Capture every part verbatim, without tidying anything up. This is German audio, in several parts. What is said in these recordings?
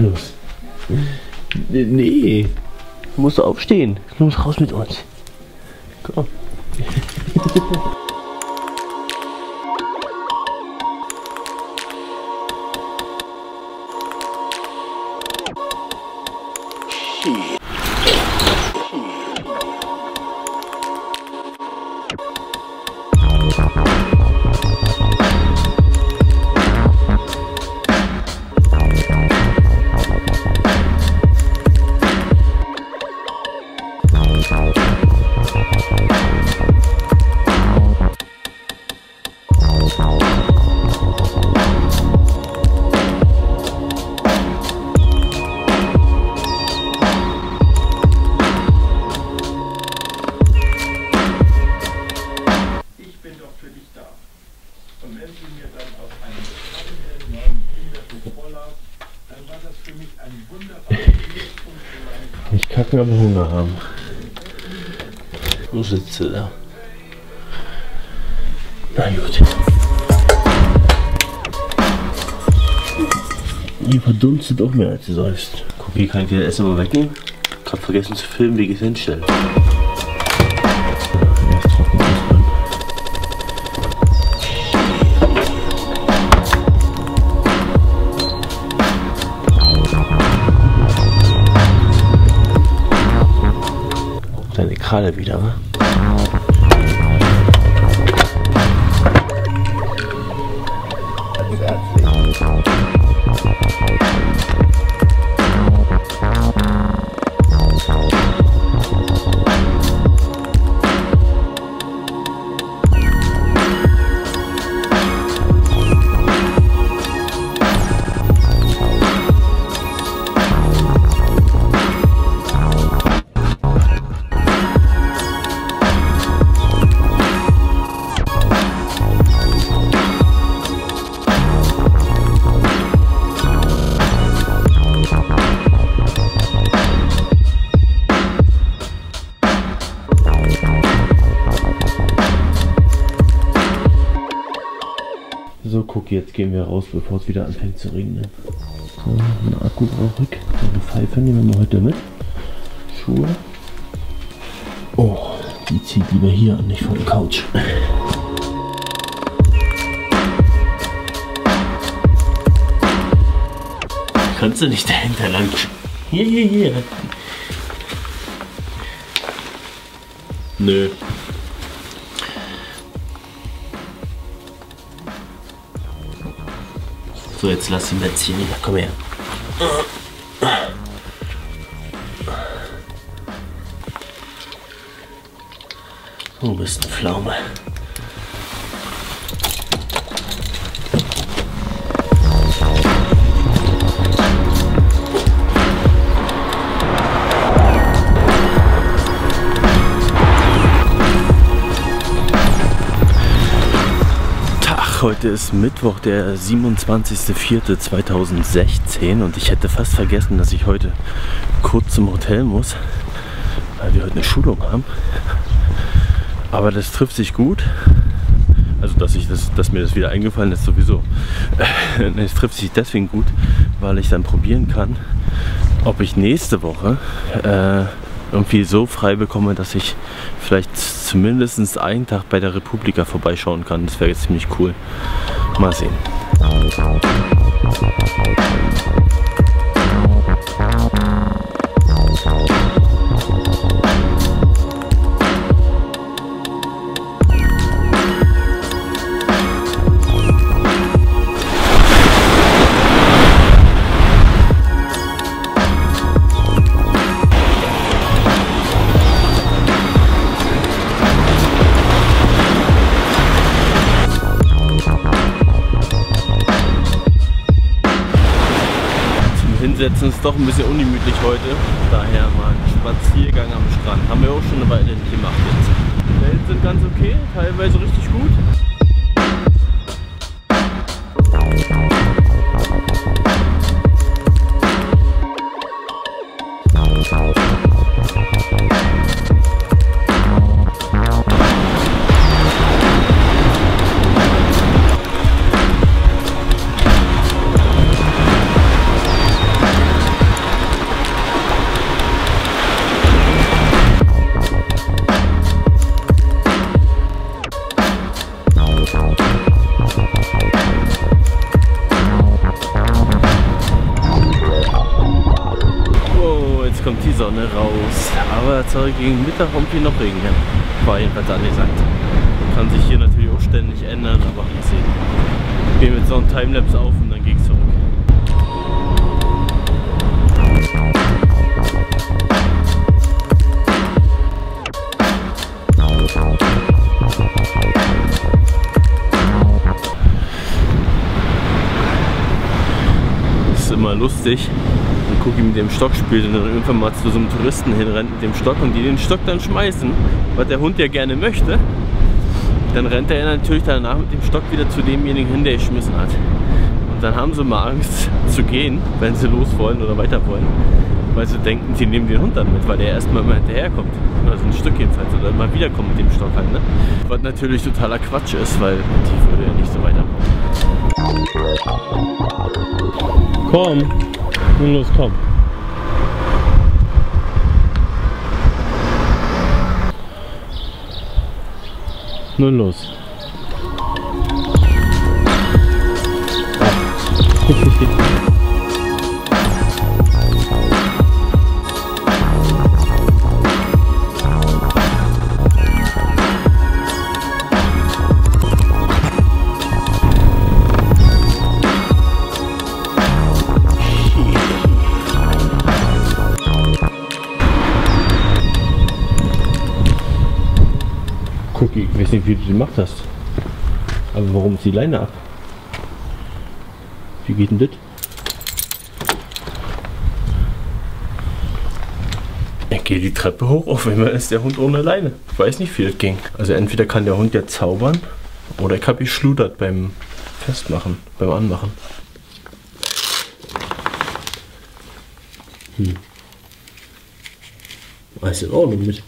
los? Nee. Du musst aufstehen. Los, raus mit uns. Komm. Ich kann aber Hunger haben. So sitze da. Na gut. Die verdunstet auch mehr als sie sollst. Guck, hier kann ich wieder Essen mal wegnehmen. Ich hab vergessen zu filmen, wie ich es hinstelle. Eine Kralle wieder, ne? So, guck, jetzt gehen wir raus, bevor es wieder anfängt zu regnen. So, ein Akku zurück. Eine Pfeife nehmen wir heute mit. Schuhe. Oh, die zieht lieber hier an, nicht von der Couch. Kannst du nicht dahinter lang? Hier, hier, hier. Nö. So, jetzt lass ihn jetzt hier nicht. Komm her. Du bist eine Pflaume. Heute ist Mittwoch, der siebenundzwanzigste vierte zweitausendsechzehn und ich hätte fast vergessen, dass ich heute kurz zum Hotel muss, weil wir heute eine Schulung haben. Aber das trifft sich gut. Also dass, ich das, dass mir das wieder eingefallen ist sowieso. Es trifft sich deswegen gut, weil ich dann probieren kann, ob ich nächste Woche äh, irgendwie so frei bekomme, dass ich vielleicht zumindest einen Tag bei der Republika vorbeischauen kann. Das wäre jetzt ziemlich cool. Mal sehen. Hinsetzen ist doch ein bisschen ungemütlich heute, daher mal ein Spaziergang am Strand. Haben wir auch schon eine Weile nicht gemacht jetzt. Die Wellen sind ganz okay, teilweise richtig gut. es soll gegen Mittag irgendwie noch regnen. War jedenfalls angesagt. Kann sich hier natürlich auch ständig ändern, aber mal sehen. Wir nehmen jetzt noch einen Timelapse auf und dann geht's zurück. Immer lustig. Dann gucke ich mit dem Stock spielt und dann irgendwann mal zu so einem Touristen hinrennt mit dem Stock und die den Stock dann schmeißen, was der Hund ja gerne möchte. Dann rennt er natürlich danach mit dem Stock wieder zu demjenigen hin, der geschmissen hat. Und dann haben sie mal Angst zu gehen, wenn sie los wollen oder weiter wollen, weil sie denken, sie nehmen den Hund dann mit, weil der erstmal immer hinterherkommt. Also ein Stück jedenfalls oder mal wiederkommt mit dem Stock halt, ne? Was natürlich totaler Quatsch ist, weil die würde ja nicht so weiterkommen. Komm, nun los, komm. Nun los. Ich weiß nicht, wie du die gemacht hast. Aber warum ist die Leine ab? Wie geht denn das? Ich gehe die Treppe hoch, auf einmal ist der Hund ohne Leine. Ich weiß nicht, wie das ging. Also entweder kann der Hund ja zaubern oder ich habe geschludert beim Festmachen, beim Anmachen. Hm. Weiß in Ordnung mit.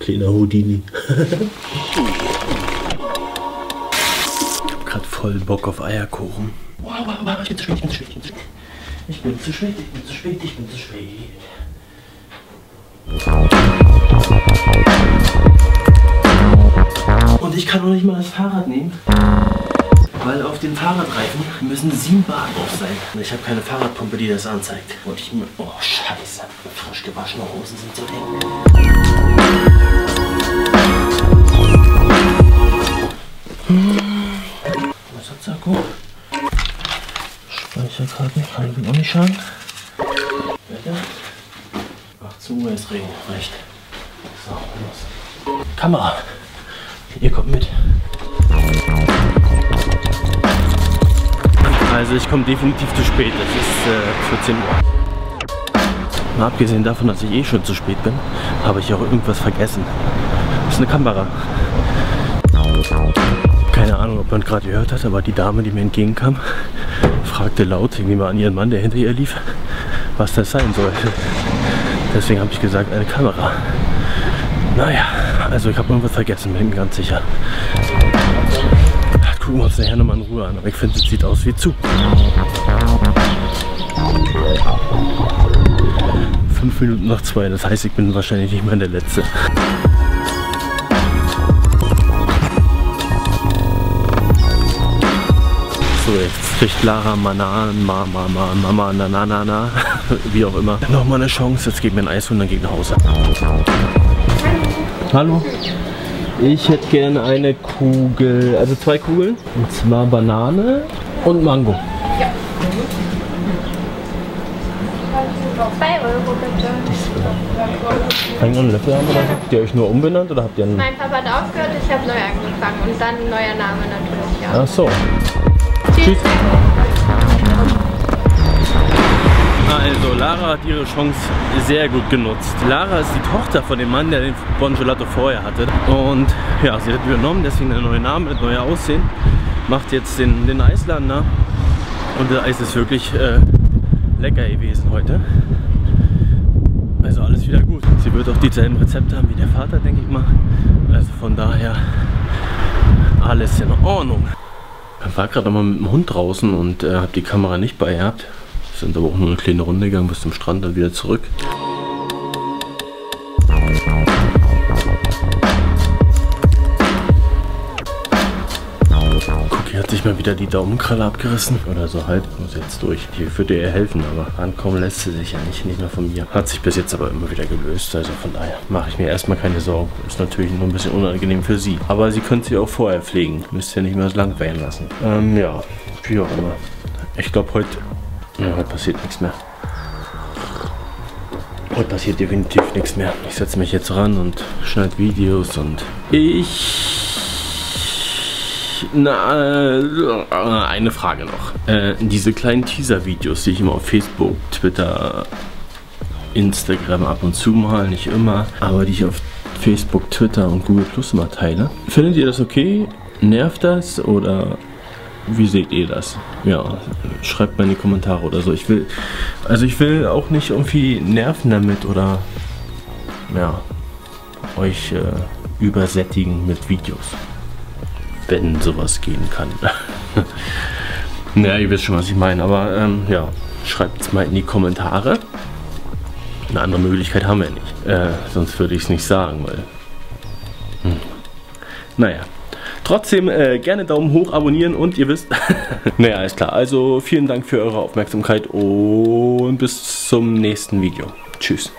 Kleiner Houdini. Ich hab grad voll Bock auf Eierkuchen. Wow, wow, wow, ich bin zu spät, ich bin zu spät, ich bin zu spät, ich bin zu spät, ich bin zu spät, ich bin zu spät. Und ich kann noch nicht mal das Fahrrad nehmen, weil auf dem Fahrradreifen müssen sieben Bar drauf sein. Und ich habe keine Fahrradpumpe, die das anzeigt. Und ich... Oh, scheiße. Frisch gewaschene Hosen sind so eng. Was hat's Akku? Speicherkarten kann ich mir auch nicht schaden. Wetter. achtzehn Uhr ist Regen, recht. So, los. Kamera. Ihr kommt mit. Also ich komme definitiv zu spät. Es ist äh, vierzehn Uhr. Mal abgesehen davon, dass ich eh schon zu spät bin, habe ich auch irgendwas vergessen. Das ist eine Kamera. Keine Ahnung, ob man gerade gehört hat, aber die Dame, die mir entgegenkam, fragte laut, ich nehme an ihren Mann, der hinter ihr lief, was das sein sollte. Deswegen habe ich gesagt, eine Kamera. Naja, also ich habe irgendwas vergessen, bin mir ganz sicher. Gucken wir uns nachher nochmal in Ruhe an, aber ich finde, es sieht aus wie zu. fünf Minuten nach zwei, das heißt, ich bin wahrscheinlich nicht mehr der Letzte. So, jetzt kriegt Lara Manan, Mama, Mama, Nanana, wie auch immer, nochmal eine Chance. Jetzt geben wir ein Eis und dann geht nach Hause. Hallo. Ich hätte gerne eine Kugel, also zwei Kugeln. Und zwar Banane und Mango. Ja. zwei Euro bitte. Kann ich noch einen Löffel haben? Oder habt ihr euch nur umbenannt? Oder habt ihr einen... Mein Papa hat aufgehört, ich habe neu angefangen. Und dann ein neuer Name natürlich, ja. Ach so. Tschüss. Tschüss. Also Lara hat ihre Chance sehr gut genutzt. Lara ist die Tochter von dem Mann, der den Bon Gelato vorher hatte. Und ja, sie hat übernommen, deswegen einen neuen Namen, ein neues Aussehen. Macht jetzt den, den Eisladen nach. Und das Eis ist wirklich äh, lecker gewesen heute. Also alles wieder gut. Sie wird auch dieselben Rezepte haben wie der Vater, denke ich mal. Also von daher alles in Ordnung. Ich war gerade nochmal mit dem Hund draußen und äh, habe die Kamera nicht bei gehabt. Sind aber auch nur eine kleine Runde gegangen bis zum Strand, dann wieder zurück. Guck, hier hat sich sich mal wieder die Daumenkralle abgerissen. Oder so halb. Muss jetzt durch. Ich würde ihr helfen, aber ankommen lässt sie sich eigentlich nicht mehr von mir. Hat sich bis jetzt aber immer wieder gelöst. Also von daher mache ich mir erstmal keine Sorgen. Ist natürlich nur ein bisschen unangenehm für sie. Aber sie könnte sie auch vorher pflegen. Müsst ihr nicht mehr so lang werden lassen. Ähm, ja. Wie auch immer. Ich glaube, heute... Ja, heute passiert nichts mehr. Heute passiert definitiv nichts mehr. Ich setze mich jetzt ran und schneide Videos und... Ich... Na, eine Frage noch. Äh, diese kleinen Teaser-Videos, die ich immer auf Facebook, Twitter, Instagram ab und zu mal, nicht immer, aber die ich auf Facebook, Twitter und Google Plus immer teile. Findet ihr das okay? Nervt das oder... Wie seht ihr das? Ja, schreibt mal in die Kommentare oder so. Ich will, also ich will auch nicht irgendwie nerven damit oder ja, euch äh, übersättigen mit Videos, wenn sowas gehen kann. Ja, ihr wisst schon, was ich meine, aber ähm, ja, schreibt es mal in die Kommentare. Eine andere Möglichkeit haben wir nicht, äh, sonst würde ich es nicht sagen, weil hm. Naja. Trotzdem äh, gerne Daumen hoch, abonnieren und ihr wisst, naja, alles klar. Also vielen Dank für eure Aufmerksamkeit und bis zum nächsten Video. Tschüss.